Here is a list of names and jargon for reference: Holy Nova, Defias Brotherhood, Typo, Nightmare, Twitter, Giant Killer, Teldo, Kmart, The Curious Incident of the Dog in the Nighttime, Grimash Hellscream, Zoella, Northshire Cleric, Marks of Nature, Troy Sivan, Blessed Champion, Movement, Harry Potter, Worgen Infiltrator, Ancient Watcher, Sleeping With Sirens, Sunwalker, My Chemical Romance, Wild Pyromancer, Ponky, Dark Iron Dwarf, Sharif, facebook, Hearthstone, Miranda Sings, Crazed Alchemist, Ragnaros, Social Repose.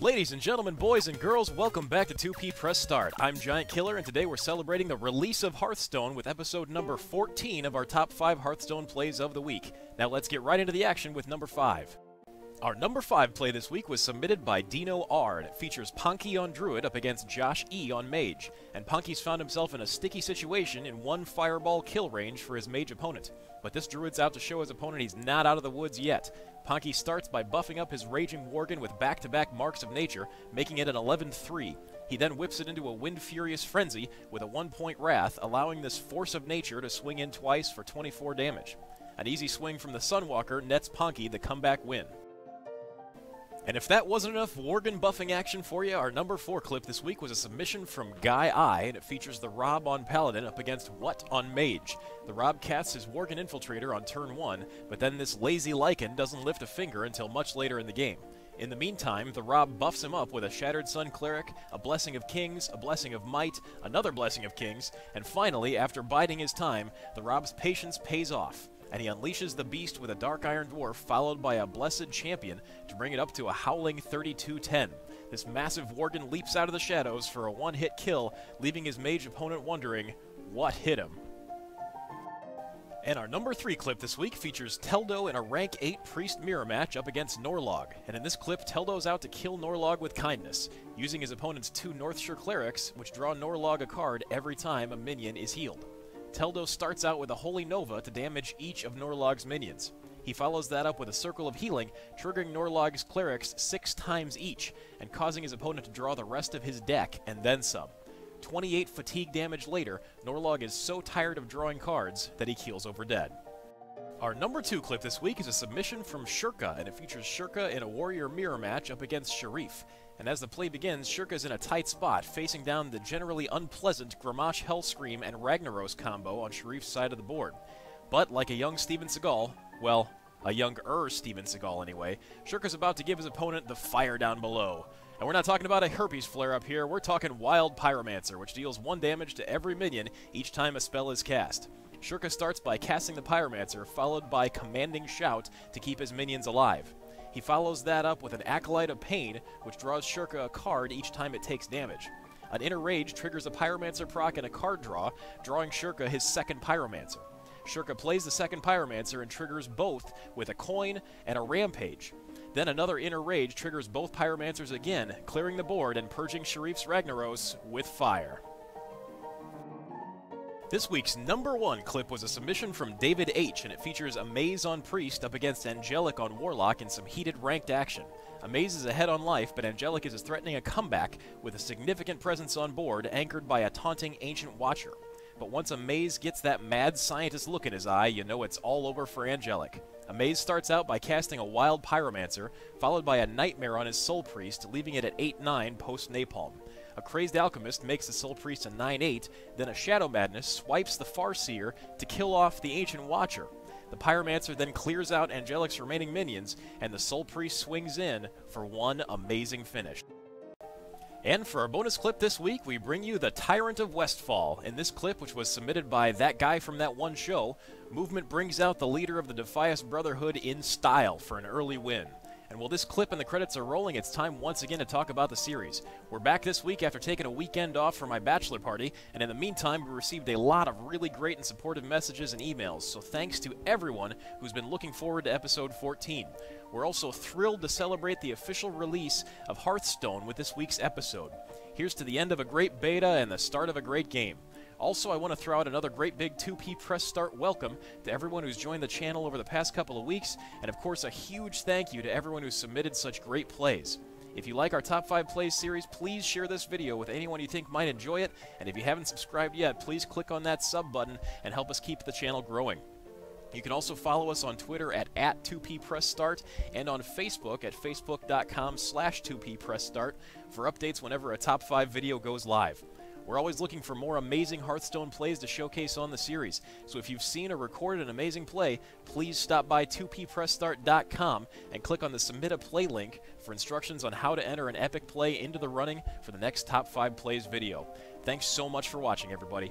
Ladies and gentlemen, boys and girls, welcome back to 2P Press Start. I'm Giant Killer, and today we're celebrating the release of Hearthstone with episode number 14 of our top 5 Hearthstone plays of the week. Now let's get right into the action with number 5. Our number 5 play this week was submitted by Dino R, and it features Ponky on Druid up against Josh E on Mage, and Ponky's found himself in a sticky situation in one fireball kill range for his Mage opponent. But this Druid's out to show his opponent he's not out of the woods yet. Ponky starts by buffing up his Raging Worgen with back-to-back Marks of Nature, making it an 11-3. He then whips it into a Wind Furious Frenzy with a 1-point Wrath, allowing this Force of Nature to swing in twice for 24 damage. An easy swing from the Sunwalker nets Ponky the comeback win. And if that wasn't enough Worgen buffing action for you, our number 4 clip this week was a submission from Guy I, and it features the Rob on Paladin up against What on Mage. The Rob casts his Worgen Infiltrator on turn 1, but then this lazy Lycan doesn't lift a finger until much later in the game. In the meantime, the Rob buffs him up with a Shattered Sun Cleric, a Blessing of Kings, a Blessing of Might, another Blessing of Kings, and finally, after biding his time, the Rob's patience pays off, and he unleashes the beast with a Dark Iron Dwarf followed by a Blessed Champion to bring it up to a howling 32-10. This massive Worgen leaps out of the shadows for a one-hit kill, leaving his Mage opponent wondering, what hit him? And our number 3 clip this week features Teldo in a rank 8 priest mirror match up against Norlog, and in this clip Teldo's out to kill Norlog with kindness, using his opponent's 2 Northshire Clerics, which draw Norlog a card every time a minion is healed. Teldo starts out with a Holy Nova to damage each of Norlog's minions. He follows that up with a Circle of Healing, triggering Norlog's clerics 6 times each, and causing his opponent to draw the rest of his deck, and then some. 28 fatigue damage later, Norlog is so tired of drawing cards that he keels over dead. Our number 2 clip this week is a submission from Shurka, and it features Shurka in a warrior mirror match up against Sharif. And as the play begins, Shurka's in a tight spot, facing down the generally unpleasant Grimash Hellscream and Ragnaros combo on Sharif's side of the board. But like a young Steven Seagal, well, a younger Steven Seagal anyway, Shurka's about to give his opponent the fire down below. And we're not talking about a herpes flare-up here, we're talking Wild Pyromancer, which deals 1 damage to every minion each time a spell is cast. Shurka starts by casting the Pyromancer, followed by Commanding Shout to keep his minions alive. He follows that up with an Acolyte of Pain, which draws Shurka a card each time it takes damage. An Inner Rage triggers a Pyromancer proc and a card draw, drawing Shurka his 2nd Pyromancer. Shurka plays the 2nd Pyromancer and triggers both with a coin and a Rampage. Then another Inner Rage triggers both Pyromancers again, clearing the board and purging Sharif's Ragnaros with fire. This week's number 1 clip was a submission from David H, and it features Amaze on Priest up against Angelic on Warlock in some heated ranked action. Amaze is ahead on life, but Angelic is threatening a comeback with a significant presence on board anchored by a taunting Ancient Watcher. But once Amaze gets that mad scientist look in his eye, you know it's all over for Angelic. Amaze starts out by casting a Wild Pyromancer, followed by a Nightmare on his Soul Priest, leaving it at 8-9 post-Napalm. A Crazed Alchemist makes the Soul Priest a 9-8, then a Shadow Madness swipes the Farseer to kill off the Ancient Watcher. The Pyromancer then clears out Angelic's remaining minions, and the Soul Priest swings in for 1 amazing finish. And for our bonus clip this week, we bring you the Tyrant of Westfall. In this clip, which was submitted by that guy from that one show, Movement brings out the leader of the Defias Brotherhood in style for an early win. And while this clip and the credits are rolling, it's time once again to talk about the series. We're back this week after taking a weekend off for my bachelor party, and in the meantime, we received a lot of really great and supportive messages and emails, so thanks to everyone who's been looking forward to episode 14. We're also thrilled to celebrate the official release of Hearthstone with this week's episode. Here's to the end of a great beta and the start of a great game. Also, I want to throw out another great big 2P Press Start welcome to everyone who's joined the channel over the past couple of weeks, and of course a huge thank you to everyone who submitted such great plays. If you like our Top 5 Plays series, please share this video with anyone you think might enjoy it, and if you haven't subscribed yet, please click on that sub button and help us keep the channel growing. You can also follow us on Twitter at 2P Press Start and on Facebook at facebook.com/2PPressStart for updates whenever a Top 5 video goes live. We're always looking for more amazing Hearthstone plays to showcase on the series, so if you've seen or recorded an amazing play, please stop by 2ppressstart.com and click on the Submit a Play link for instructions on how to enter an epic play into the running for the next Top 5 Plays video. Thanks so much for watching, everybody.